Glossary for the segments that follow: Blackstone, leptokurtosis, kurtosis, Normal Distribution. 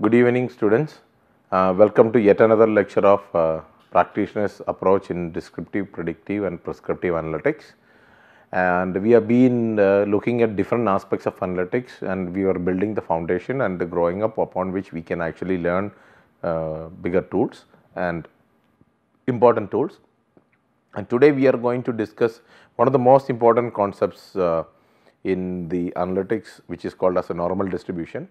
Good evening students, welcome to yet another lecture of practitioners approach in descriptive, predictive and prescriptive analytics, and we have been looking at different aspects of analytics, and we are building the foundation and the growing up upon which we can actually learn bigger tools and important tools. And today we are going to discuss one of the most important concepts in the analytics, which is called as a normal distribution.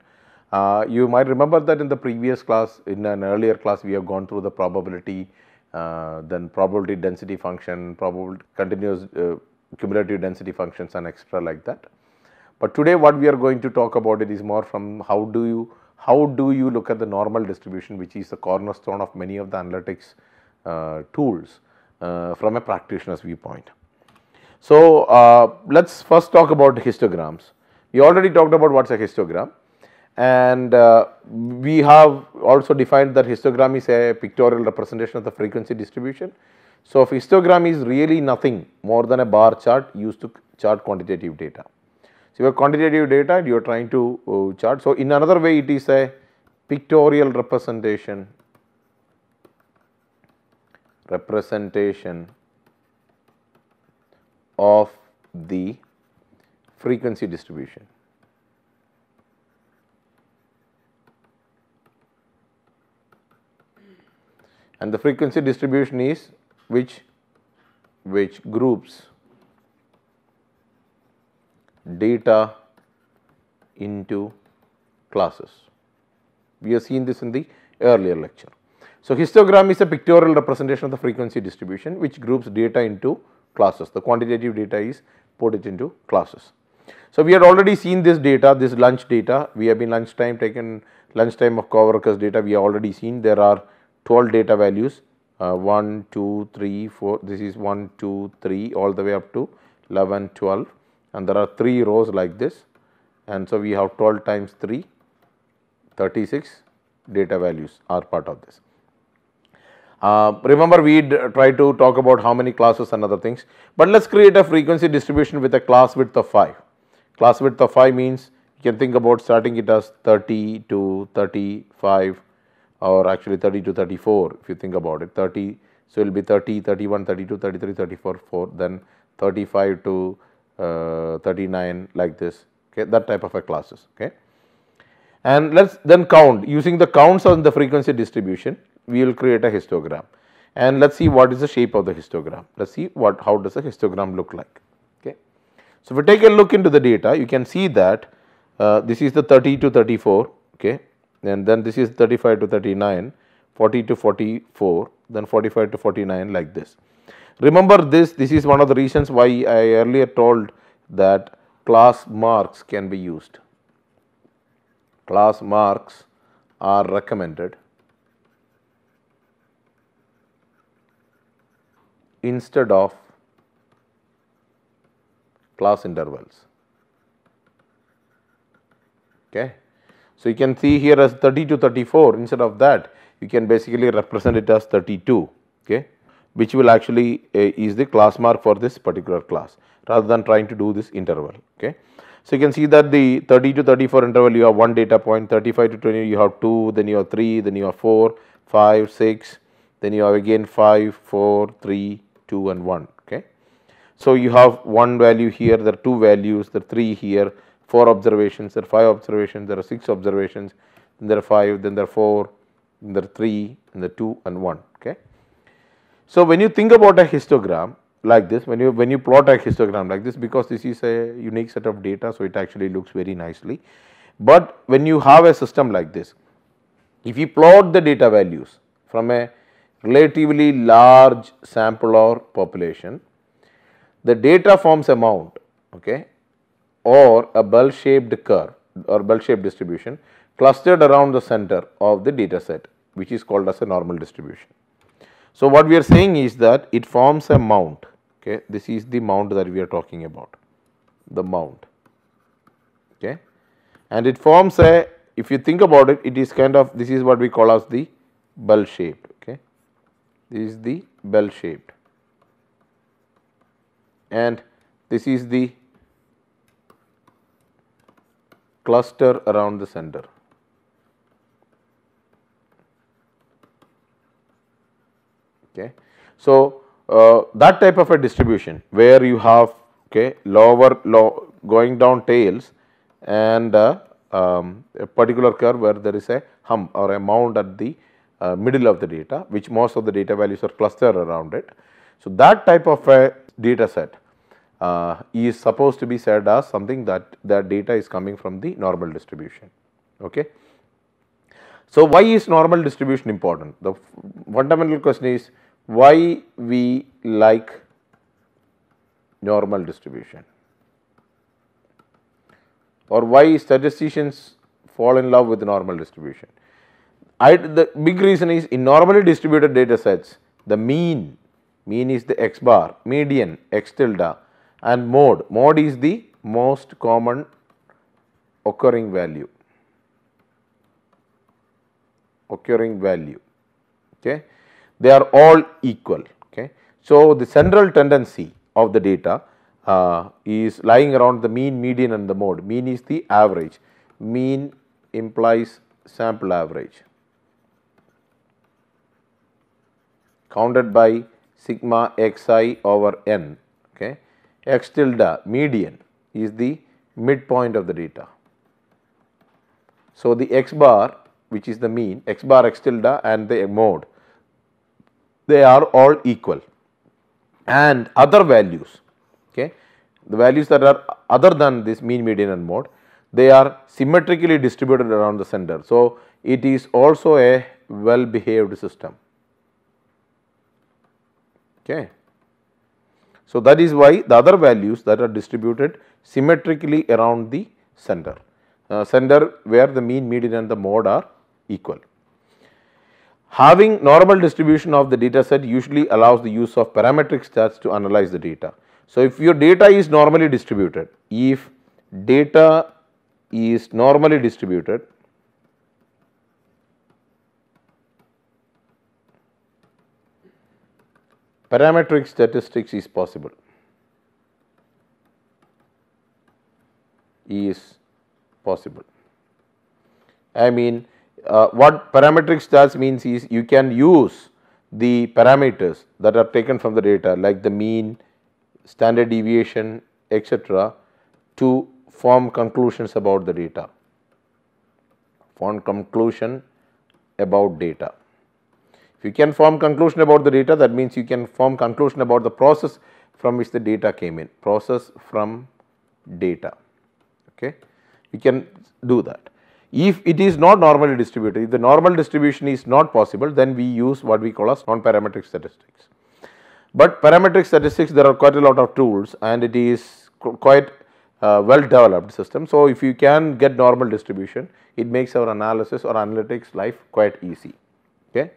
You might remember that in the previous class, in an earlier class, we have gone through the probability, then probability density function, probability continuous cumulative density functions and extra like that. But today what we are going to talk about it is more from how do you look at the normal distribution, which is the cornerstone of many of the analytics tools from a practitioner's viewpoint. So, let us first talk about histograms. We already talked about what is a histogram. And we have also defined that histogram is a pictorial representation of the frequency distribution. So, if histogram is really nothing more than a bar chart used to chart quantitative data. So, you have quantitative data and you are trying to chart. So, in another way it is a pictorial representation of the frequency distribution. And the frequency distribution is which groups data into classes. We have seen this in the earlier lecture. So, histogram is a pictorial representation of the frequency distribution which groups data into classes. The quantitative data is put it into classes. So, we had already seen this data, this lunch data. We have been lunchtime taken, lunchtime of co-workers data we have already seen. There are 12 data values 1, 2, 3, 4, this is 1, 2, 3 all the way up to 11, 12 and there are 3 rows like this, and so we have 12 times 3, 36 data values are part of this. Remember we try to talk about how many classes and other things, but let us create a frequency distribution with a class width of 5. Class width of 5 means you can think about starting it as 30 to 35. Or actually 30 to 34 if you think about it, 30. So, it will be 30, 31, 32, 33, 34, 4, then 35 to 39 like this, okay, that type of a classes. Okay. And let us then count, using the counts on the frequency distribution, we will create a histogram, and let us see what is the shape of the histogram, let us see how does a histogram look like. Okay. So, if we take a look into the data, you can see that this is the 30 to 34. Okay. And then this is 35 to 39, 40 to 44, then 45 to 49 like this. Remember this is one of the reasons why I earlier told that class marks can be used. Class marks are recommended instead of class intervals. Okay. So, you can see here as 30 to 34, instead of that you can basically represent it as 32, okay, which will actually is the class mark for this particular class rather than trying to do this interval. Okay. So, you can see that the 30 to 34 interval you have 1 data point, 35 to 20 you have 2, then you have 3, then you have 4, 5, 6, then you have again 5, 4, 3, 2 and 1. Okay. So, you have 1 value here, there are 2 values, there are 3 here. 4 observations, there are 5 observations, there are 6 observations, then there are 5, then there are 4, then there are 3, and the 2 and 1. Okay. So, when you think about a histogram like this, when you plot a histogram like this, because this is a unique set of data, so it actually looks very nicely. But when you have a system like this, if you plot the data values from a relatively large sample or population, the data forms a mound. Okay. Or a bell shaped curve or bell shaped distribution clustered around the center of the data set, which is called as a normal distribution. So, what we are saying is that it forms a mound. Okay, this is the mound that we are talking about, the mound. Okay, and it forms a, if you think about it, it is kind of, this is what we call as the bell shaped. Okay, this is the bell shaped, and this is the cluster around the center. Okay, so that type of a distribution where you have lower going down tails and a particular curve where there is a hump or a mound at the middle of the data, which most of the data values are clustered around it. So, that type of a data set is supposed to be said as something that that data is coming from the normal distribution. Okay. So, why is normal distribution important? The fundamental question is why we like normal distribution, or why statisticians fall in love with normal distribution. The big reason is, in normally distributed data sets, the mean is the x bar, median x tilde, and mode is the most common occurring value. Okay. They are all equal. Okay. So, the central tendency of the data is lying around the mean, median and the mode. Mean is the average, mean implies sample average counted by sigma xi over n. Okay. X tilde, median, is the midpoint of the data. So, the x bar, which is the mean, x bar, x tilde and the mode, they are all equal, and other values, okay, the values that are other than this mean, median and mode, they are symmetrically distributed around the center. So, it is also a well behaved system. Okay. So, that is why the other values that are distributed symmetrically around the center, where the mean, median and the mode are equal. Having normal distribution of the data set usually allows the use of parametric stats to analyze the data. So, if your data is normally distributed, parametric statistics is possible, I mean, what parametric stats means is, you can use the parameters that are taken from the data, like the mean, standard deviation, etc., to form conclusions about the data, If you can form conclusion about the data, that means you can form conclusion about the process from which the data came in, process from data. Okay. You can do that. If it is not normally distributed, if the normal distribution is not possible, then we use what we call as non-parametric statistics. But parametric statistics, there are quite a lot of tools, and it is quite well developed system. So, if you can get normal distribution, it makes our analysis or analytics life quite easy. Okay.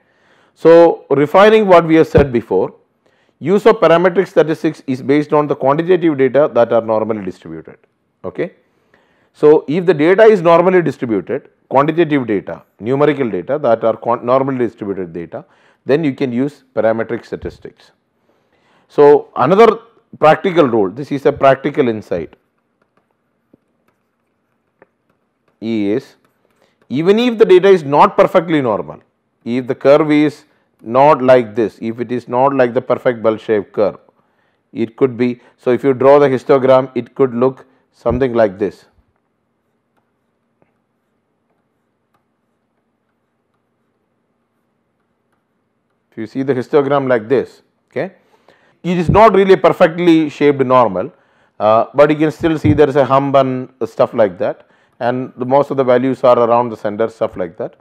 So, refining what we have said before, use of parametric statistics is based on the quantitative data that are normally distributed. Okay. So, if the data is normally distributed, quantitative data, numerical data that are normally distributed data, then you can use parametric statistics. So, another practical rule, this is a practical insight, is even if the data is not perfectly normal, if the curve is not like this, if it is not like the perfect bell shaped curve, it could be, so if you draw the histogram, it could look something like this. If you see the histogram like this, okay, it is not really perfectly shaped normal, but you can still see there is a hump and stuff like that, and the most of the values are around the center, stuff like that.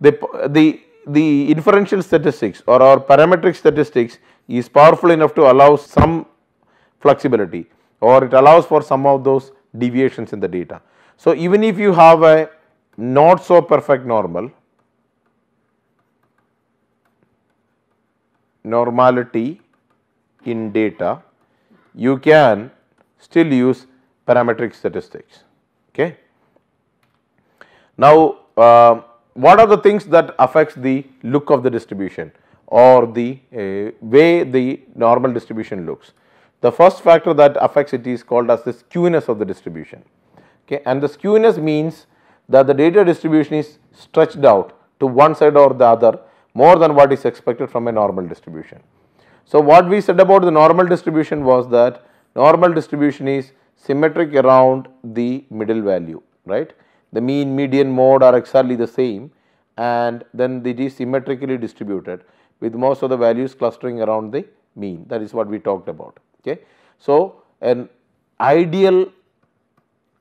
The inferential statistics or our parametric statistics is powerful enough to allow some flexibility, or it allows for some of those deviations in the data. So, even if you have a not so perfect normal, normality in data, you can still use parametric statistics. Okay. Now, what are the things that affects the look of the distribution or the way the normal distribution looks? The first factor that affects it is called as the skewness of the distribution. Okay. And the skewness means that the data distribution is stretched out to one side or the other more than what is expected from a normal distribution. So, what we said about the normal distribution was that normal distribution is symmetric around the middle value, right. The mean, median, mode are exactly the same, and then it is symmetrically distributed with most of the values clustering around the mean, that is what we talked about. Okay. So, an ideal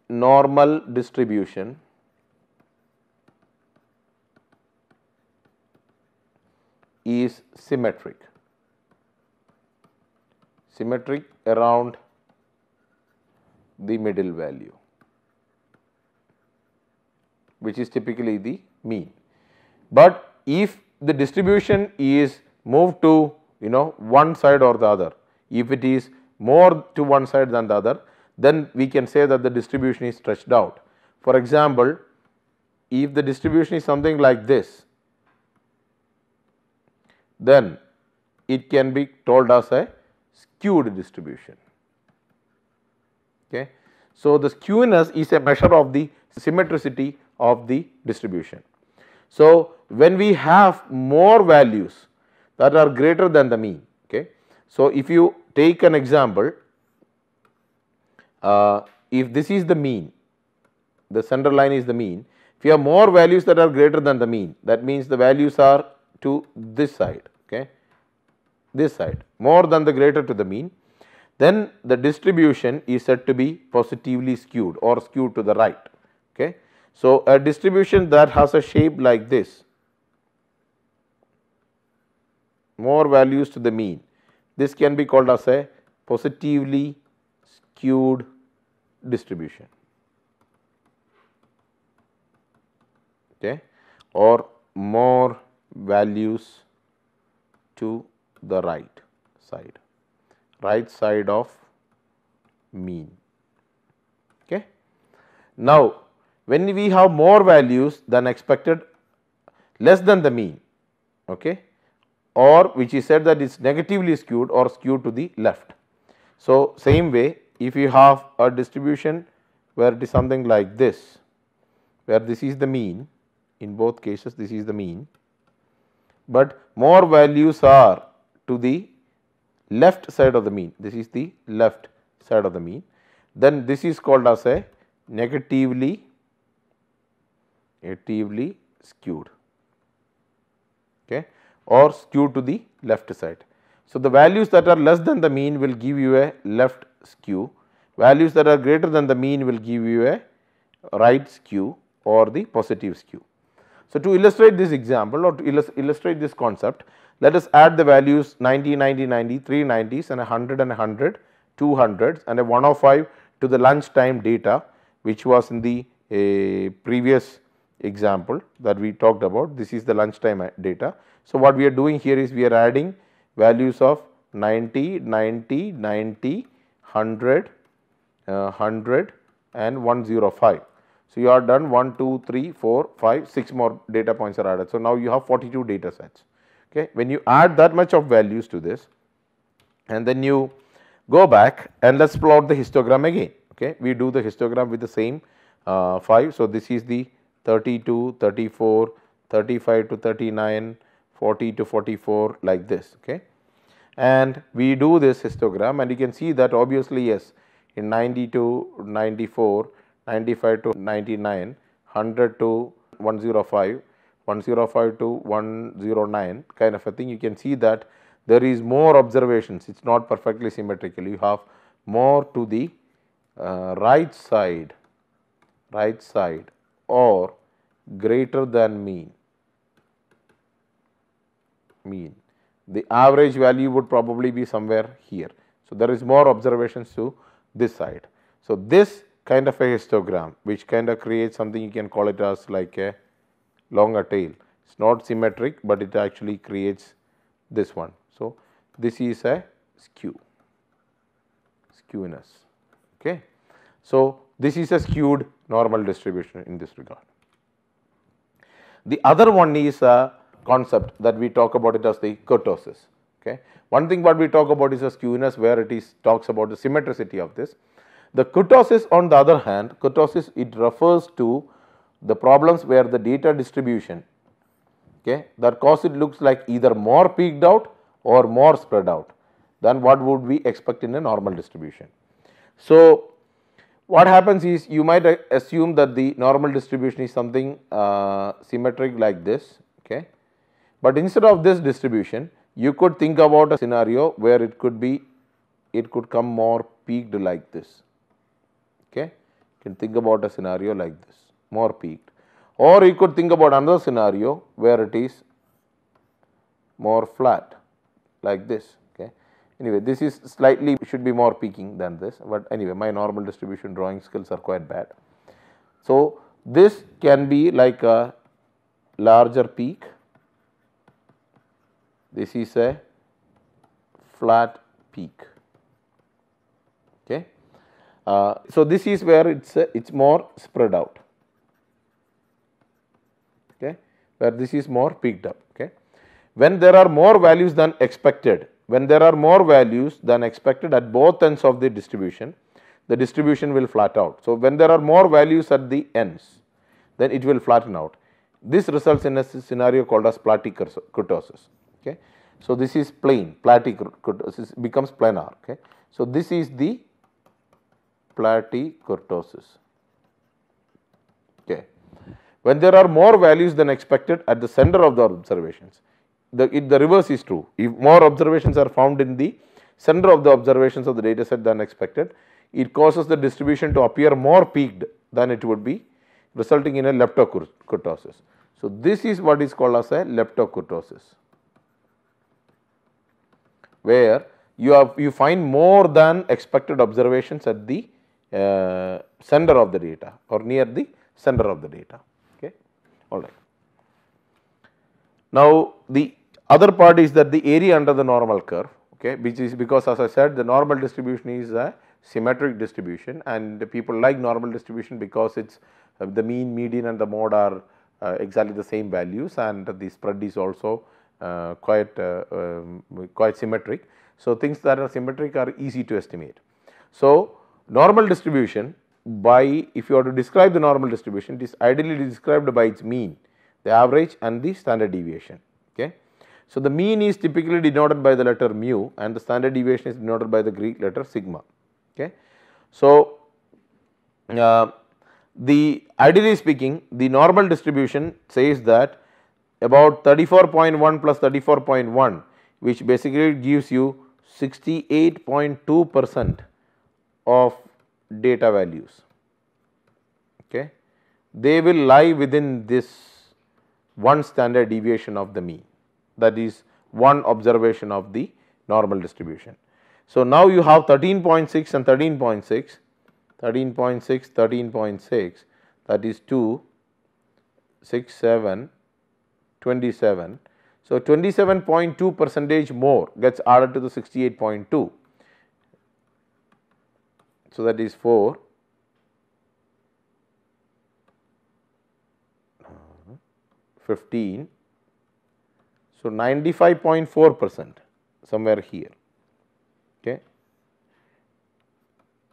normal distribution is symmetric around the middle value, which is typically the mean. But if the distribution is moved to, you know, one side or the other, if it is more to one side than the other, then we can say that the distribution is stretched out. For example, if the distribution is something like this, then it can be told as a skewed distribution. Okay. So, the skewness is a measure of the symmetricity of the distribution. So, when we have more values that are greater than the mean. Okay. So, if you take an example, if this is the mean, the center line is the mean, if you have more values that are greater than the mean, that means the values are to this side, okay, this side more than the greater to the mean, then the distribution is said to be positively skewed or skewed to the right. Okay. So, a distribution that has a shape like this, more values to the mean, this can be called as a positively skewed distribution, okay, or more values to the right side of mean. Okay. Now, when we have more values than expected, less than the mean, okay, or which is said that is negatively skewed or skewed to the left. So, same way, if you have a distribution where it is something like this, where this is the mean, in both cases this is the mean, but more values are to the left side of the mean, this is the left side of the mean, then this is called as a negatively skewed, okay, or skewed to the left side. So, the values that are less than the mean will give you a left skew, values that are greater than the mean will give you a right skew or the positive skew. So, to illustrate this example or to illustrate this concept, let us add the values 90, 90, 90, 390s and 100 and 100, 200s and a 105 to the lunch time data, which was in the previous example that we talked about. This is the lunch time data. So, what we are doing here is we are adding values of 90, 90, 90, 100, 100 and 105. So, you are done 1, 2, 3, 4, 5, 6 more data points are added. So, now you have 42 data sets. Okay. When you add that much of values to this and then you go back and let us plot the histogram again. Okay. We do the histogram with the same 5. So, this is the 32, 34, 35 to 39, 40 to 44 like this. Okay. And we do this histogram and you can see that obviously yes, in 90 to 94, 95 to 99, 100 to 105, 105 to 109 kind of a thing, you can see that there is more observations, it is not perfectly symmetrical. You have more to the right side or greater than mean. The average value would probably be somewhere here. So, there is more observations to this side. So, this kind of a histogram, which kind of creates something, you can call it as like a longer tail. It is not symmetric, but it actually creates this one. So, this is a skewness. Okay. So, this is a skewed normal distribution in this regard. The other one is a concept that we talk about it as the kurtosis. Okay. One thing what we talk about is a skewness, where it is talks about the symmetricity of this. The kurtosis, on the other hand, kurtosis, it refers to the problems where the data distribution, okay, that cause it looks like either more peaked out or more spread out than what would we expect in a normal distribution. So, what happens is you might assume that the normal distribution is something symmetric like this, okay, but instead of this distribution you could think about a scenario where it could come more peaked like this, okay. You can think about a scenario like this, more peaked, or you could think about another scenario where it is more flat like this. Anyway, this is slightly should be more peaking than this, but anyway my normal distribution drawing skills are quite bad. So, this can be like a larger peak, this is a flat peak. Okay. So, this is where it is more spread out, okay, where this is more peaked up. Okay. When there are more values than expected, when there are more values than expected at both ends of the distribution will flat out. So, when there are more values at the ends, then it will flatten out. This results in a scenario called as kurtosis. Okay. So, this is plane, kurtosis becomes planar. Okay. So, this is the kurtosis. Okay. When there are more values than expected at the center of the observations, the reverse is true. If more observations are found in the center of the observations of the data set than expected, it causes the distribution to appear more peaked than it would be, resulting in a leptokurtosis. So, this is what is called as a leptokurtosis, where you find more than expected observations at the center of the data or near the center of the data. Okay. All right. Now, the other part is that the area under the normal curve, okay, which is because as I said the normal distribution is a symmetric distribution, and people like normal distribution because it is the mean, median and the mode are exactly the same values, and the spread is also quite symmetric. So, things that are symmetric are easy to estimate. So, normal distribution, by if you are to describe the normal distribution, it is ideally described by its mean, the average and the standard deviation. Okay. So, the mean is typically denoted by the letter mu and the standard deviation is denoted by the Greek letter sigma. Okay. So, ideally speaking, the normal distribution says that about 34.1 plus 34.1, which basically gives you 68.2% of data values. Okay. They will lie within this one standard deviation of the mean, that is one observation of the normal distribution. So, now you have 13.6 and 13.6, 13.6, 13.6, that is 2, 6, 7, 27. So, 27.2% more gets added to the 68.2. So, that is 4. So, 95.4% somewhere here, okay.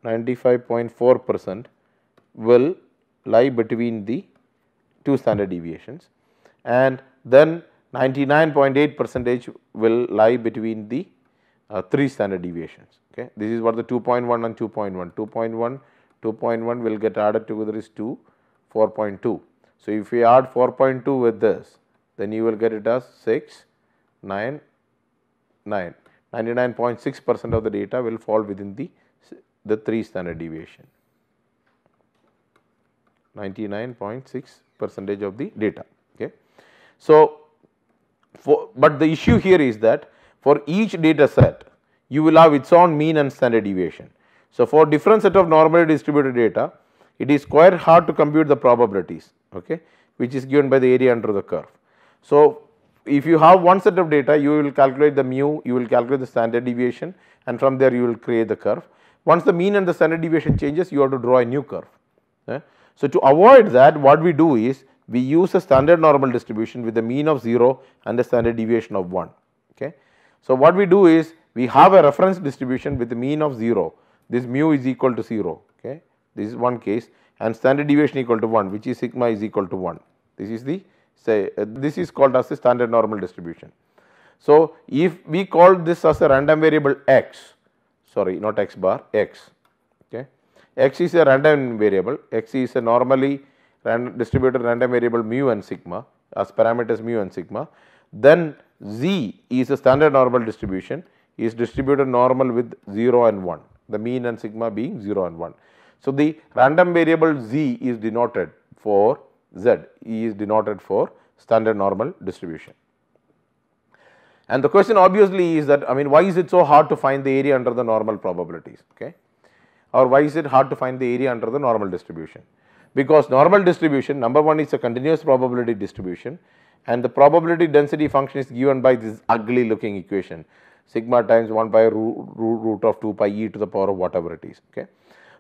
95.4% will lie between the two standard deviations, and then 99.8% will lie between the three standard deviations. Okay. This is what the 2.1 and 2.1, 2.1, 2.1 will get added together is 2, 4.2. So, if we add 4.2 with this, then you will get it as 6, 9, 9, 99.6% of the data will fall within the 3 standard deviation, 99.6% of the data. Okay. So, but the issue here is that for each data set, you will have its own mean and standard deviation. So, for different set of normally distributed data, it is quite hard to compute the probabilities, okay, which is given by the area under the curve. So, if you have one set of data, you will calculate the mu, you will calculate the standard deviation, and from there you will create the curve. Once the mean and the standard deviation changes, you have to draw a new curve. Okay. So, to avoid that, what we do is we use a standard normal distribution with the mean of 0 and the standard deviation of 1. Okay. So, what we do is we have a reference distribution with the mean of 0, this mu is equal to 0, okay. This is one case, and standard deviation equal to 1, which is sigma is equal to 1. This is the say this is called as the standard normal distribution. So, if we call this as a random variable x, sorry not x bar, x, okay. X is a random variable, x is a normally random distributed random variable mu and sigma as parameters mu and sigma. Then z is a standard normal distribution, is distributed normal with 0 and 1, the mean and sigma being 0 and 1. So, the random variable z is denoted for standard normal distribution. And the question obviously is that, I mean, why is it so hard to find the area under the normal probabilities, okay? Or why is it hard to find the area under the normal distribution? Because normal distribution, number one, is a continuous probability distribution, and the probability density function is given by this ugly looking equation sigma times 1 by root of 2 pi e to the power of whatever it is, okay.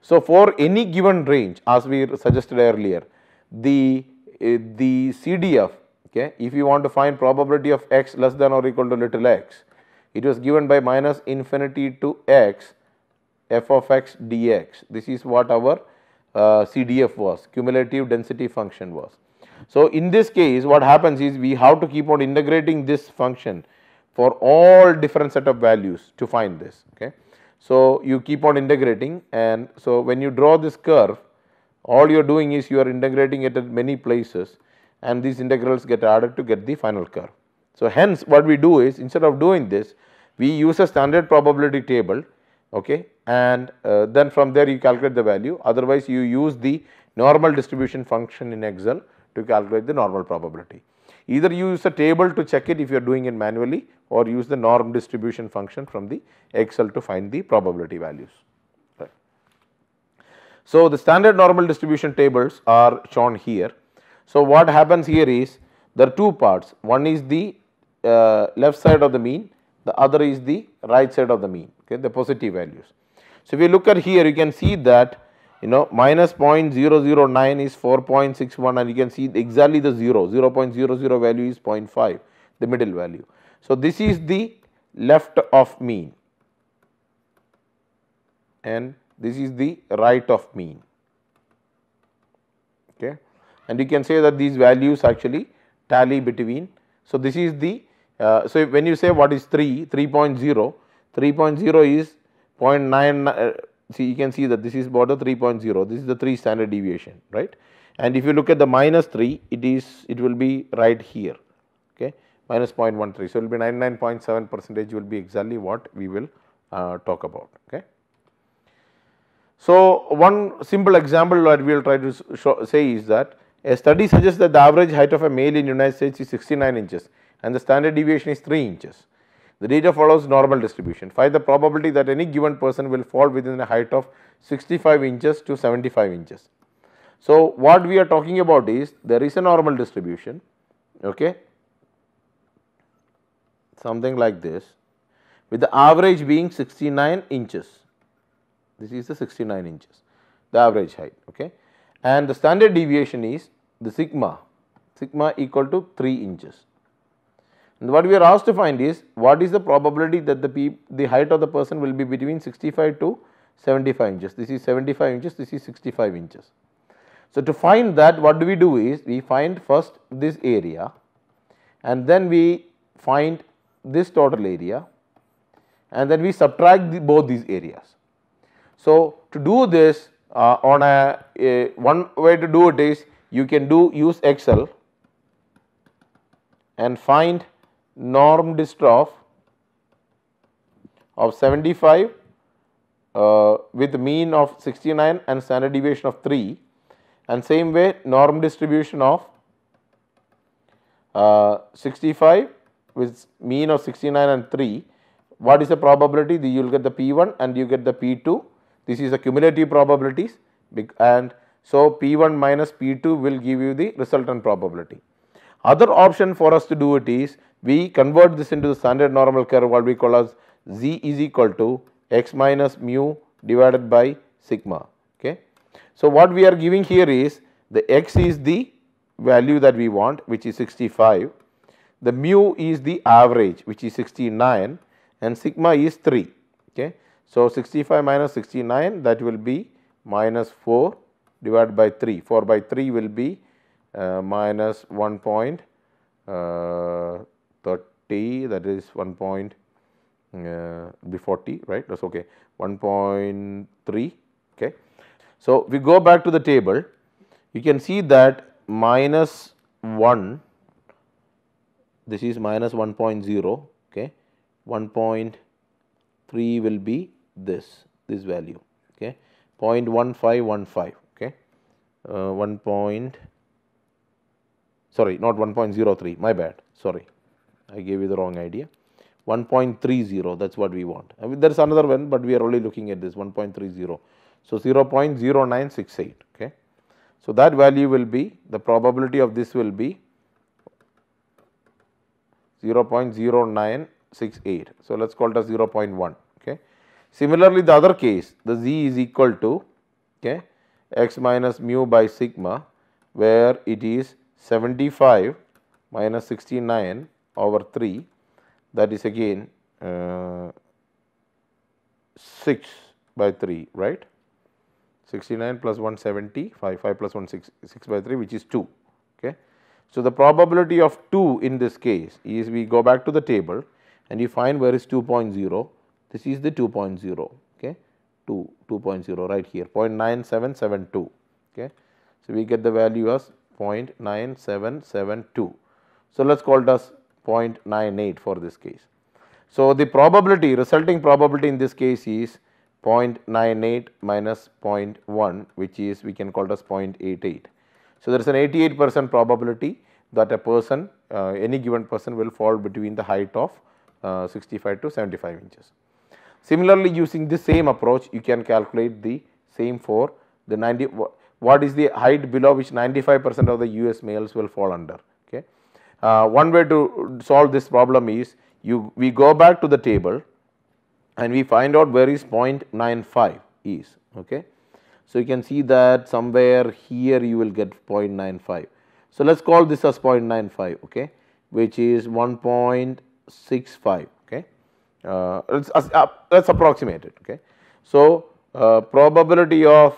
So, for any given range, as we suggested earlier, the CDF, okay, if you want to find probability of x less than or equal to little x, it was given by minus infinity to x f of x dx. This is what our CDF was, cumulative density function was. So, in this case what happens is we have to keep on integrating this function for all different set of values to find this, okay. So, you keep on integrating, and so when you draw this curve, all you are doing is you are integrating it at many places, and these integrals get added to get the final curve. So, hence what we do is, instead of doing this, we use a standard probability table, okay, and then from there you calculate the value. Otherwise, you use the normal distribution function in Excel to calculate the normal probability. Either you use a table to check it if you are doing it manually, or use the norm distribution function from the Excel to find the probability values. Right. So, the standard normal distribution tables are shown here. So, what happens here is there are two parts, one is the left side of the mean, the other is the right side of the mean, okay, the positive values. So, if you look at here, you can see that, you know, minus 0.009 is 4.61, and you can see exactly the 0.00 value is 0.5, the middle value. So, this is the left of mean and this is the right of mean, okay. And you can say that these values actually tally between. So, this is the so when you say what is 3.0 is 0.9, see you can see that this is about the 3.0, this is the 3 standard deviation, right. And if you look at the minus 3, it will be right here, okay, minus 0.13. So, it will be 99.7% will be exactly what we will talk about, okay. So, one simple example that we will try to say is that a study suggests that the average height of a male in United States is 69 inches and the standard deviation is 3 inches. The data follows normal distribution. Find the probability that any given person will fall within a height of 65 inches to 75 inches. So, what we are talking about is there is a normal distribution, okay, something like this, with the average being 69 inches. This is the 69 inches, the average height, okay, and the standard deviation is the sigma equal to 3 inches. And what we are asked to find is what is the probability that the height of the person will be between 65 to 75 inches. This is 75 inches, this is 65 inches. So, to find that, what do we do is we find first this area, and then we find this total area, and then we subtract both these areas. So, to do this on one way to do it is you can use Excel and find norm dist of 75 with mean of 69 and standard deviation of 3, and same way norm distribution of 65 with mean of 69 and 3. What is the probability? You will get the P1 and you get the P2, This is a cumulative probabilities, and so P1 minus P2 will give you the resultant probability. Other option for us to do it is, we convert this into the standard normal curve, what we call as Z is equal to X minus mu divided by sigma. Okay. So, what we are giving here is, the X is the value that we want, which is 65, the mu is the average, which is 69, and sigma is 3. Okay. So, 65 minus 69, that will be minus 4 divided by 3, 4 by 3 will be minus 1.30, that is 1.40, right, that is ok, 1.3, ok. So, we go back to the table, you can see that minus 1, this is minus 1.0, ok, 1.3 will be this value, ok, 0.1515, ok, 1.03, my bad, sorry, I gave you the wrong idea, 1.30, that is what we want. I mean, there is another one, but we are only looking at this 1.30. So, 0.0968, okay. So, that value will be, the probability of this will be 0.0968. So, let us call it as 0.1, okay. Similarly, the other case, the Z is equal to, okay, X minus mu by sigma, where it is 75 minus 69 over 3, that is again 6 by 3, right, 69 plus 170, 5 plus 166 by 3, which is 2. Okay. So, the probability of 2 in this case is, we go back to the table and you find where is 2.0, this is the 2.0, okay, 2.0 right here, 0.9772. Okay. So, we get the value as 0.9772. So, let us call it as 0.98 for this case. So, the probability, resulting probability in this case is 0.98 minus 0.1, which is, we can call it as 0.88. So, there is an 88% probability that a person, any given person will fall between the height of 65 to 75 inches. Similarly, using the same approach, you can calculate the same for the what is the height below which 95% of the US males will fall under. Okay. One way to solve this problem is, we go back to the table and we find out where is 0.95 is. Okay. So, you can see that somewhere here you will get 0.95. So, let us call this as 0.95, okay, which is 1.65. Okay. Let us approximate it. Okay. So, probability of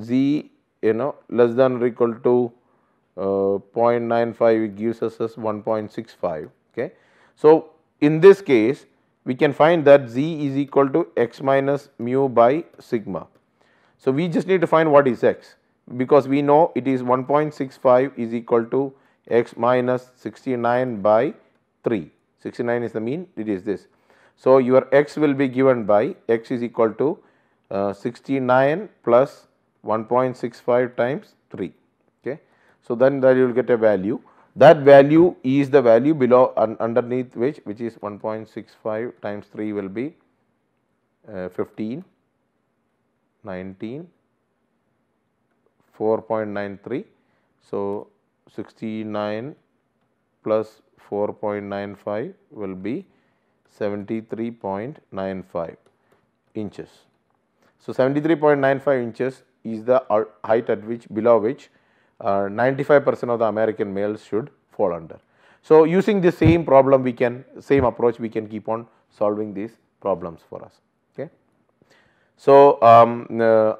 Z, you know, less than or equal to 0.95, it gives us 1.65. Okay. So, in this case, we can find that Z is equal to X minus mu by sigma. So, we just need to find what is X, because we know it is 1.65 is equal to X minus 69 by 3, 69 is the mean, it is this. So, your X will be given by, X is equal to 69 plus 1.65 times 3. Okay. So, then that you will get a value, that value is the value below and underneath which is 1.65 times 3 will be 15, 19, 4.93. So, 69 plus 4.95 will be 73.95 inches. So, 73.95 inches is the height at which, below which 95% of the American males should fall under. So, using the same problem, we can, same approach, we can keep on solving these problems for us. Okay. So,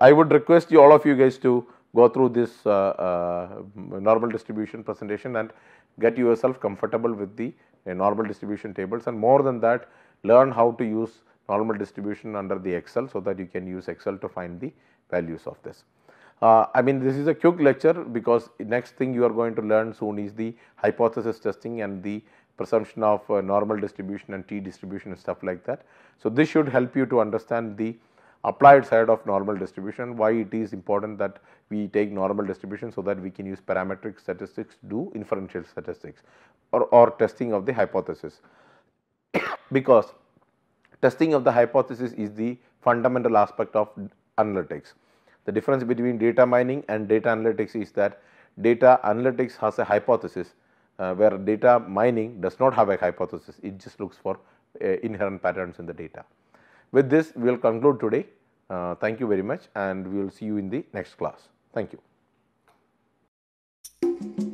I would request you, all of you guys, to go through this normal distribution presentation and get yourself comfortable with the normal distribution tables, and more than that, learn how to use normal distribution under the Excel, so that you can use Excel to find the values of this. I mean, this is a quick lecture, because next thing you are going to learn soon is the hypothesis testing and the presumption of normal distribution and t-distribution and stuff like that. So, this should help you to understand the applied side of normal distribution, why it is important that we take normal distribution, so that we can use parametric statistics to do inferential statistics or testing of the hypothesis, because testing of the hypothesis is the fundamental aspect of analytics. The difference between data mining and data analytics is that data analytics has a hypothesis, where data mining does not have a hypothesis, it just looks for inherent patterns in the data. With this, we will conclude today. Thank you very much, and we will see you in the next class. Thank you.